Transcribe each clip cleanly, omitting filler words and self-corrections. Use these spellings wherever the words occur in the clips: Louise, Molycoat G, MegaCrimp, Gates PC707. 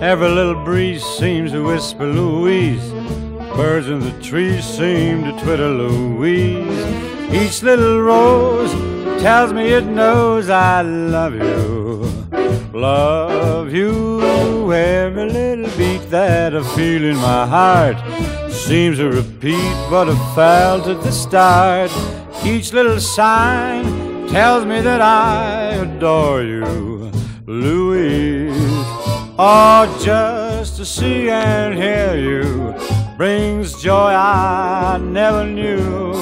Every little breeze seems to whisper Louise. Birds in the trees seem to twitter Louise. Each little rose tells me it knows I love you. Love you. Every little beat that I feel in my heart seems to repeat what I felt at the start. Each little sign tells me that I adore you, Louise. Oh, just to see and hear you brings joy I never knew.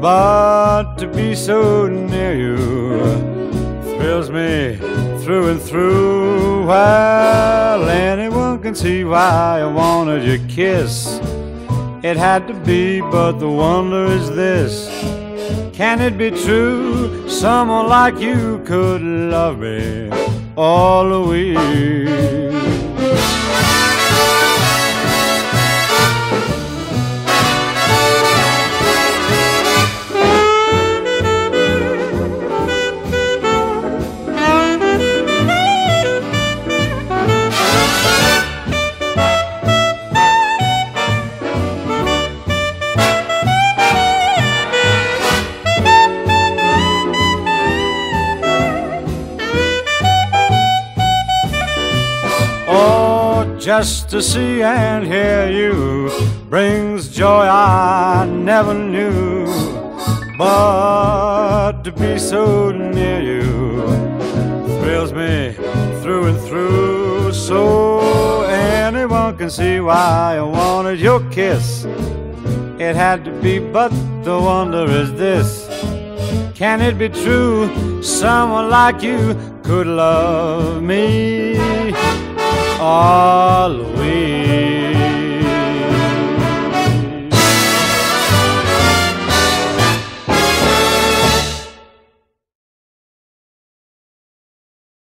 But to be so near you thrills me through and through. Well, anyone can see why I wanted your kiss. It had to be, but the wonder is this: can it be true someone like you could love me? Oh, Louise. Just to see and hear you brings joy I never knew. But to be so near you thrills me through and through. So anyone can see why I wanted your kiss. It had to be, but the wonder is this: can it be true someone like you could love me? Oh, Louise.